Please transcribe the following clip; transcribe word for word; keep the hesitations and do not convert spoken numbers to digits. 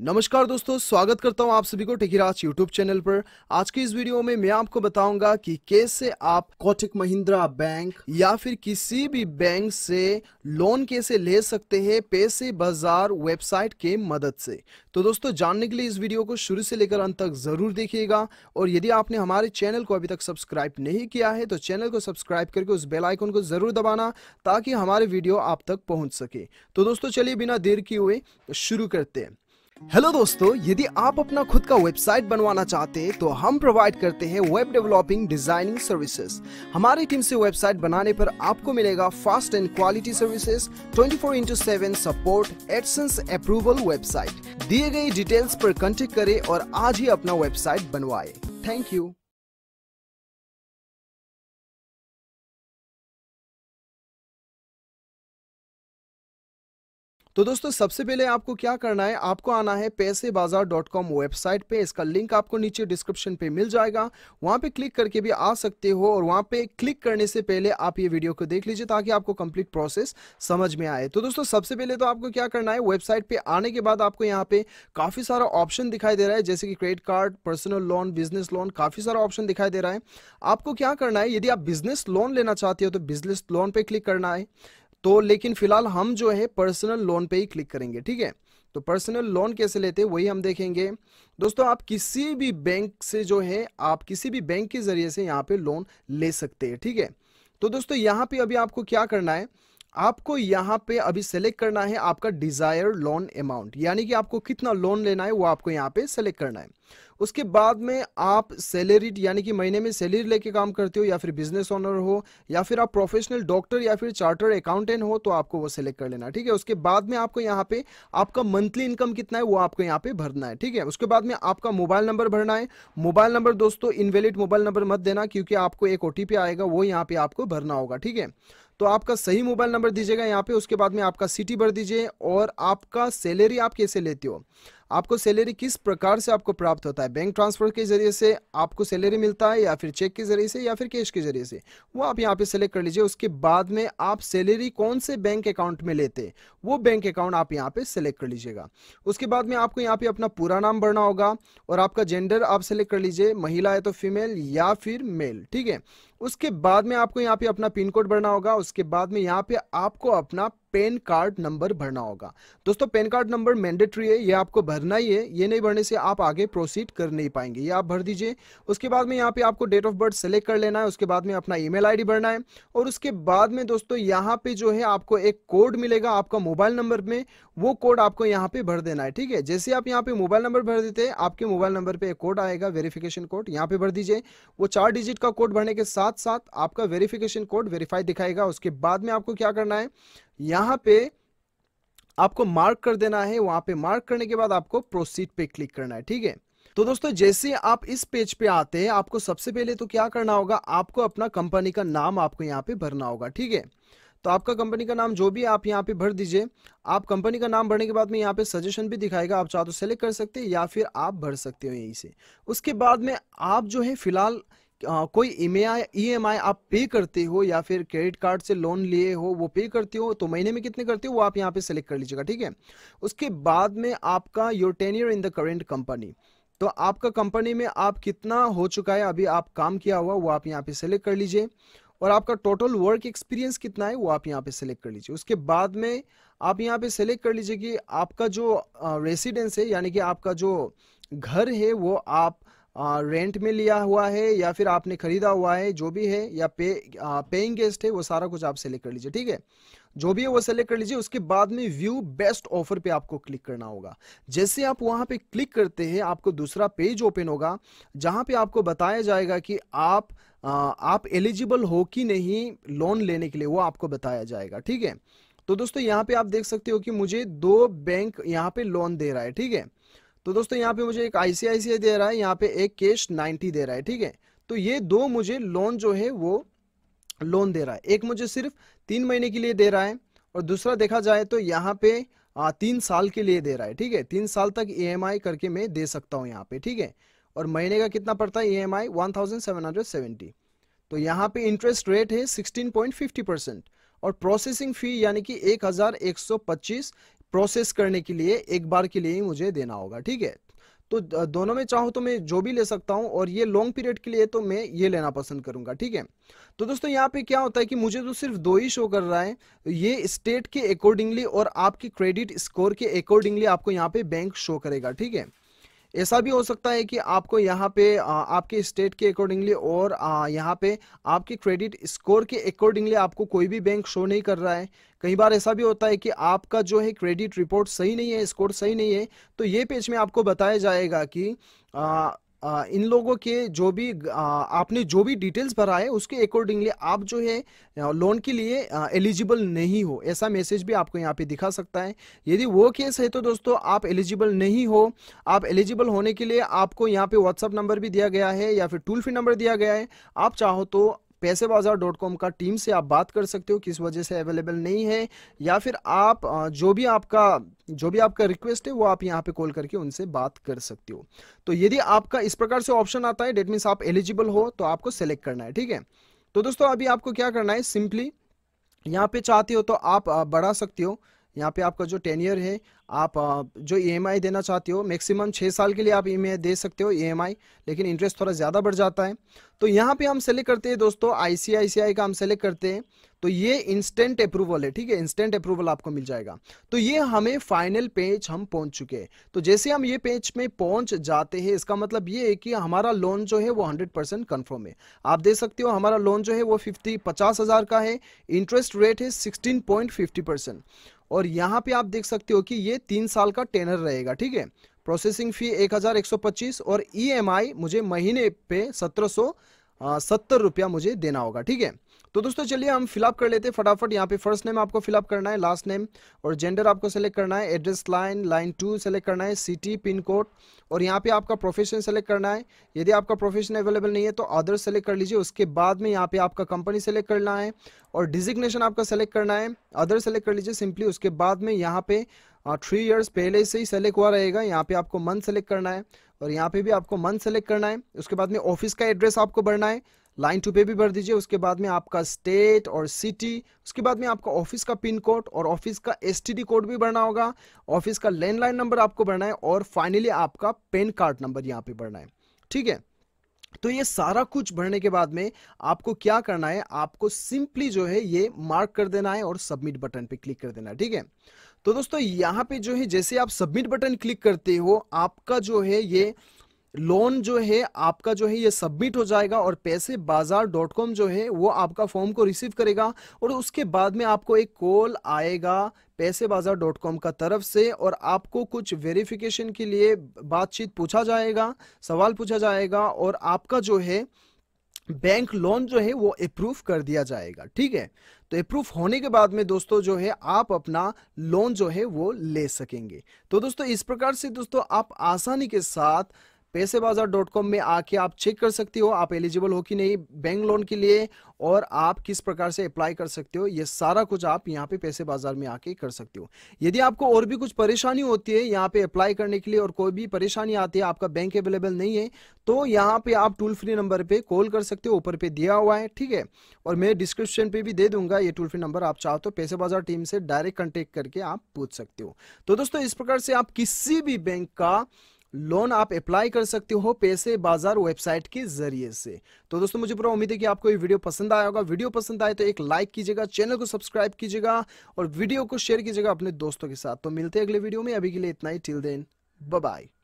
नमस्कार दोस्तों, स्वागत करता हूं आप सभी को टेकीराज यूट्यूब चैनल पर। आज की इस वीडियो में मैं आपको बताऊंगा कि कैसे आप कोटक महिंद्रा बैंक या फिर किसी भी बैंक से लोन कैसे ले सकते हैं पेसे बाजार वेबसाइट के मदद से। तो दोस्तों, जानने के लिए इस वीडियो को शुरू से लेकर अंत तक जरूर देखिएगा, और यदि आपने हमारे चैनल को अभी तक सब्सक्राइब नहीं किया है तो चैनल को सब्सक्राइब करके उस बेल आइकन को जरूर दबाना ताकि हमारे वीडियो आप तक पहुँच सके। तो दोस्तों, चलिए बिना देर किए हुए शुरू करते हैं। हेलो दोस्तों, यदि आप अपना खुद का वेबसाइट बनवाना चाहते हैं तो हम प्रोवाइड करते हैं वेब डेवलपिंग डिजाइनिंग सर्विसेज। हमारी टीम से वेबसाइट बनाने पर आपको मिलेगा fast and quality services, twenty four into seven support, AdSense approval website. दिए गए डिटेल्स पर कांटेक्ट करें और आज ही अपना वेबसाइट बनवाएं। Thank you. तो दोस्तों, सबसे पहले आपको क्या करना है, आपको आना है पेसे बाजार डॉट कॉम वेबसाइट पे। इसका लिंक आपको नीचे डिस्क्रिप्शन पे मिल जाएगा, वहाँ पे क्लिक करके भी आ सकते हो। और वहाँ पे क्लिक करने से पहले आप ये वीडियो को देख लीजिए ताकि आपको कंप्लीट प्रोसेस समझ में आए। तो दोस्तों, सबसे पहले तो आपको क्या करना है, वेबसाइट पे आने के बाद आपको यहाँ पे काफ़ी सारा ऑप्शन दिखाई दे रहा है, जैसे कि credit card, personal loan, business loan, काफ़ी सारा ऑप्शन दिखाई दे रहा है। आपको क्या करना है, यदि आप बिजनेस लोन लेना चाहते हो तो बिजनेस लोन पर क्लिक करना है। तो लेकिन फिलहाल हम जो है पर्सनल लोन पे ही क्लिक करेंगे, ठीक है। तो पर्सनल लोन कैसे लेते हैं वही हम देखेंगे। दोस्तों, आप किसी भी बैंक से जो है आप किसी भी बैंक के जरिए से यहाँ पे लोन ले सकते हैं, ठीक है। तो दोस्तों, यहाँ पे अभी आपको क्या करना है, आपको यहाँ पे अभी सेलेक्ट करना है आपका डिजायर लोन अमाउंट, यानी कि आपको कितना लोन लेना है वो आपको यहाँ पे सेलेक्ट करना है। उसके बाद में आप सैलरी यानी कि महीने में सैलरी लेके काम करते हो, या फिर बिजनेस ओनर हो, या फिर आप प्रोफेशनल डॉक्टर या फिर चार्टर्ड अकाउंटेंट हो, तो आपको वो सेलेक्ट कर लेना, ठीक है। उसके बाद में आपको यहाँ पे आपका मंथली इनकम कितना है वो आपको यहाँ पे भरना है, ठीक है। उसके बाद में आपका मोबाइल नंबर भरना है। मोबाइल नंबर दोस्तों इनवैलिड मोबाइल नंबर मत देना, क्योंकि आपको एक ओटीपी आएगा वो यहाँ पे आपको भरना होगा, ठीक है। तो आपका सही मोबाइल नंबर दीजिएगा यहाँ पे। उसके बाद में आपका सिटी भर दीजिए, और आपका सैलरी आप कैसे लेते हो, आपको सैलरी किस प्रकार से आपको प्राप्त होता है, बैंक ट्रांसफर के जरिए से आपको सैलरी मिलता है, या फिर चेक के जरिए से, या फिर कैश के जरिए से, वो आप यहाँ पे सेलेक्ट कर लीजिए। उसके बाद में आप सैलरी कौन से बैंक अकाउंट में लेते हैं वो बैंक अकाउंट आप यहाँ पे सेलेक्ट कर लीजिएगा। उसके बाद में आपको यहाँ पे अपना पूरा नाम भरना होगा, और आपका जेंडर आप सेलेक्ट कर लीजिए, महिला है तो फीमेल या फिर मेल, ठीक है। उसके बाद में आपको यहाँ पे अपना पिन कोड भरना होगा। उसके बाद में यहाँ पे आपको अपना पैन कार्ड नंबर भरना होगा। दोस्तों, पैन कार्ड नंबर मैंडेटरी है, ये आपको भरना ही है, ये नहीं भरने से आप आगे प्रोसीड कर नहीं पाएंगे, ये आप भर दीजिए। उसके बाद में यहाँ पे आपको डेट ऑफ बर्थ सेलेक्ट कर लेना है। उसके बाद में अपना ईमेल आईडी भरना है, और उसके बाद में दोस्तों यहाँ पे जो है आपको एक कोड मिलेगा आपका मोबाइल नंबर में, वो कोड आपको यहाँ पे भर देना है, ठीक है। जैसे आप यहाँ पे मोबाइल नंबर भर देते हैं आपके मोबाइल नंबर पर एक कोड आएगा, वेरिफिकेशन कोड, यहाँ पे भर दीजिए। वो चार डिजिट का कोड भरने के साथ साथ आपका वेरिफिकेशन कोड वेरीफाई दिखाएगा। उसके बाद में आपको क्या करना है, यहाँ पे आपको मार्क कर देना है। वहां पे मार्क करने के बाद आपको प्रोसीड पे क्लिक करना है, ठीक है। तो दोस्तों, जैसे आप इस पेज पे आते हैं आपको सबसे पहले तो क्या करना होगा, आपको अपना कंपनी का नाम आपको यहाँ पे भरना होगा, ठीक है। तो आपका कंपनी का नाम जो भी आप यहाँ पे भर दीजिए। आप कंपनी का नाम भरने के बाद में यहाँ पे सजेशन भी दिखाएगा, आप चाहो तो सेलेक्ट कर सकते हैं या फिर आप भर सकते हो यहीं से। उसके बाद में आप जो है फिलहाल आ, कोई ई एम आई आप पे करते हो या फिर क्रेडिट कार्ड से लोन लिए हो वो पे करते हो, तो महीने में कितने करते हो वो आप यहाँ पे सेलेक्ट कर लीजिएगा, ठीक है। उसके बाद में आपका your tenure in the current company, तो आपका कंपनी में आप कितना हो चुका है अभी आप काम किया हुआ वो आप यहाँ पे सेलेक्ट कर लीजिए, और आपका टोटल वर्क एक्सपीरियंस कितना है वो आप यहाँ पे सेलेक्ट कर लीजिए। उसके बाद में आप यहाँ पे सेलेक्ट कर लीजिए कि आपका जो रेसिडेंस है यानी कि आपका जो घर है वो आप आ, रेंट में लिया हुआ है या फिर आपने खरीदा हुआ है, जो भी है, या पे आ, पेइंग गेस्ट है, वो सारा कुछ आप सेलेक्ट कर लीजिए, ठीक है। जो भी है वो सेलेक्ट कर लीजिए। उसके बाद में व्यू बेस्ट ऑफर पे आपको क्लिक करना होगा। जैसे आप वहां पे क्लिक करते हैं आपको दूसरा पेज ओपन होगा, जहां पे आपको बताया जाएगा कि आप आ, आप एलिजिबल हो कि नहीं लोन लेने के लिए, वो आपको बताया जाएगा, ठीक है। तो दोस्तों, यहाँ पे आप देख सकते हो कि मुझे दो बैंक यहाँ पे लोन दे रहा है, ठीक है। तो दोस्तों, यहाँ पे मुझे एक आई सी आई सी आई दे रहा है, यहाँ पे एक कैश नब्बे दे रहा है, ठीक है। तो ये दो मुझे लोन जो है वो लोन दे रहा है, एक मुझे सिर्फ तीन महीने के लिए दे रहा है, और दूसरा देखा जाए तो यहाँ पे आ, तीन साल के लिए दे रहा है, ठीक है। तीन साल तक ई एम आई करके मैं दे सकता हूँ यहाँ पे, ठीक है। और महीने का कितना पड़ता है E M I one thousand seven hundred seventy. तो यहाँ पे इंटरेस्ट रेट है सिक्सटीन पॉइंट फिफ्टी परसेंट, और प्रोसेसिंग फी यानी कि एक हज़ार एक सौ पच्चीस प्रोसेस करने के लिए एक बार के लिए ही मुझे देना होगा, ठीक है। तो दोनों में चाहूँ तो मैं जो भी ले सकता हूँ, और ये लॉन्ग पीरियड के लिए तो मैं ये लेना पसंद करूँगा, ठीक है। तो दोस्तों यहाँ पे क्या होता है कि मुझे तो सिर्फ दो ही शो कर रहा है, ये स्टेट के अकॉर्डिंगली और आपके क्रेडिट स्कोर के अकॉर्डिंगली आपको यहाँ पे बैंक शो करेगा, ठीक है। ऐसा भी हो सकता है कि आपको यहाँ पे आपके स्टेट के अकॉर्डिंगली और यहाँ पे आपके क्रेडिट स्कोर के अकॉर्डिंगली आपको कोई भी बैंक शो नहीं कर रहा है। कई बार ऐसा भी होता है कि आपका जो है क्रेडिट रिपोर्ट सही नहीं है, स्कोर सही नहीं है, तो ये पेज में आपको बताया जाएगा कि आ, आ, इन लोगों के जो भी आ, आपने जो भी डिटेल्स भरा है उसके अकॉर्डिंगली आप जो है लोन के लिए एलिजिबल नहीं हो, ऐसा मैसेज भी आपको यहाँ पे दिखा सकता है। यदि वो केस है तो दोस्तों आप एलिजिबल नहीं हो। आप एलिजिबल होने के लिए आपको यहाँ पे व्हाट्सअप नंबर भी दिया गया है या फिर टोल फ्री नंबर दिया गया है। आप चाहो तो पेसे बाजार डॉट कॉम का टीम से आप बात कर सकते हो किस वजह से अवेलेबल नहीं है, या फिर आप जो भी आपका जो भी आपका रिक्वेस्ट है वो आप यहाँ पे कॉल करके उनसे बात कर सकते हो। तो यदि आपका इस प्रकार से ऑप्शन आता है डेट मीन्स आप एलिजिबल हो, तो आपको सेलेक्ट करना है, ठीक है। तो दोस्तों अभी आपको क्या करना है, सिंपली यहाँ पे चाहते हो तो आप बढ़ा सकते हो। यहाँ पे आपका जो टेन्यर है, आप जो ईएमआई देना चाहते हो मैक्सिमम छः साल के लिए आप ईएमआई दे सकते हो ईएमआई, लेकिन इंटरेस्ट थोड़ा ज़्यादा बढ़ जाता है। तो यहाँ पे हम सेलेक्ट करते हैं दोस्तों आईसीआईसीआई का हम सेलेक्ट करते हैं, तो ये इंस्टेंट अप्रूवल है, ठीक है। इंस्टेंट अप्रूवल आपको मिल जाएगा। तो ये हमें फाइनल पेज हम पहुंच चुके हैं। तो जैसे हम ये पेज में पहुंच जाते हैं इसका मतलब ये है कि हमारा लोन जो है वो हंड्रेड परसेंट कन्फर्म है। आप देख सकते हो हमारा लोन जो है वो फिफ्टी पचास हज़ार का है, इंटरेस्ट रेट है सिक्सटीन पॉइंट फिफ्टी परसेंट, और यहाँ पे आप देख सकते हो कि ये तीन साल का टेनर रहेगा, ठीक है। प्रोसेसिंग फी एक हज़ार एक सौ पच्चीस और ईएमआई मुझे महीने पे सत्रह सौ सत्तर रुपया मुझे देना होगा, ठीक है। तो दोस्तों चलिए हम फिलअप कर लेते हैं फटाफट। यहाँ पे फर्स्ट नेम आपको फिलअप करना है, लास्ट नेम और जेंडर आपको सेलेक्ट करना है, address line line two select करना है, सिटी पिन कोड, और यहाँ पे आपका प्रोफेशन सेलेक्ट करना है। यदि आपका प्रोफेशन अवेलेबल नहीं है तो अदर सेलेक्ट कर लीजिए। उसके बाद में यहाँ पे आपका कंपनी सेलेक्ट करना है और डिजिग्नेशन आपका सेलेक्ट करना है, अदर सेलेक्ट कर लीजिए सिंपली। उसके बाद में यहाँ पे थ्री इयर्स पहले से ही सेलेक्ट हुआ रहेगा, यहाँ पे आपको मंथ सेलेक्ट करना है और यहाँ पे भी आपको मंथ सेलेक्ट करना है। उसके बाद में ऑफिस का एड्रेस आपको भरना है, लाइन टू पे भी भर दीजिए। उसके बाद में आपका स्टेट और सिटी, उसके बाद में आपका ऑफिस का पिन कोड और ऑफिस का एसटीडी कोड भी भरना होगा, ऑफिस का लैंडलाइन नंबर आपको भरना है, और फाइनली आपका पैन कार्ड नंबर यहाँ पे भरना है, ठीक है। तो ये सारा कुछ भरने के बाद में आपको क्या करना है, आपको सिंपली जो है ये मार्क कर देना है और सबमिट बटन पे क्लिक कर देना है, ठीक है। तो दोस्तों यहाँ पे जो है जैसे आप सबमिट बटन क्लिक करते हो आपका जो है ये लोन जो है आपका जो है ये सबमिट हो जाएगा और पैसे बाजार डॉट कॉम जो है वो आपका फॉर्म को रिसीव करेगा, और उसके बाद में आपको एक कॉल आएगा पैसे बाजार डॉट कॉम का तरफ से, और आपको कुछ वेरिफिकेशन के लिए बातचीत पूछा जाएगा, सवाल पूछा जाएगा, और आपका जो है बैंक लोन जो है वो अप्रूव कर दिया जाएगा, ठीक है। तो अप्रूव होने के बाद में दोस्तों जो है आप अपना लोन जो है वो ले सकेंगे। तो दोस्तों इस प्रकार से दोस्तों आप आसानी के साथ पैसे बाजार डॉट कॉम में आके आप चेक कर सकते हो आप एलिजिबल हो कि नहीं बैंक लोन के लिए, और आप किस प्रकार से अप्लाई कर सकते हो, ये सारा कुछ आप यहाँ पे पैसे बाजार में आके कर सकते हो। यदि आपको और भी कुछ परेशानी होती है यहाँ पे अप्लाई करने के लिए, और कोई भी परेशानी आती है आपका बैंक अवेलेबल नहीं है, तो यहाँ पे आप टोल फ्री नंबर पे कॉल कर सकते हो, ऊपर पे दिया हुआ है, ठीक है। और मैं डिस्क्रिप्शन पे भी दे दूंगा ये टोल फ्री नंबर, आप चाहो तो पैसे बाजार टीम से डायरेक्ट कॉन्टेक्ट करके आप पूछ सकते हो। तो दोस्तों इस प्रकार से आप किसी भी बैंक का लोन आप अप्लाई कर सकते हो पैसे बाजार वेबसाइट के जरिए से। तो दोस्तों मुझे पूरा उम्मीद है कि आपको ये वीडियो पसंद आया होगा। वीडियो पसंद आए तो एक लाइक कीजिएगा, चैनल को सब्सक्राइब कीजिएगा और वीडियो को शेयर कीजिएगा अपने दोस्तों के साथ। तो मिलते हैं अगले वीडियो में, अभी के लिए इतना ही। Till then bye bye.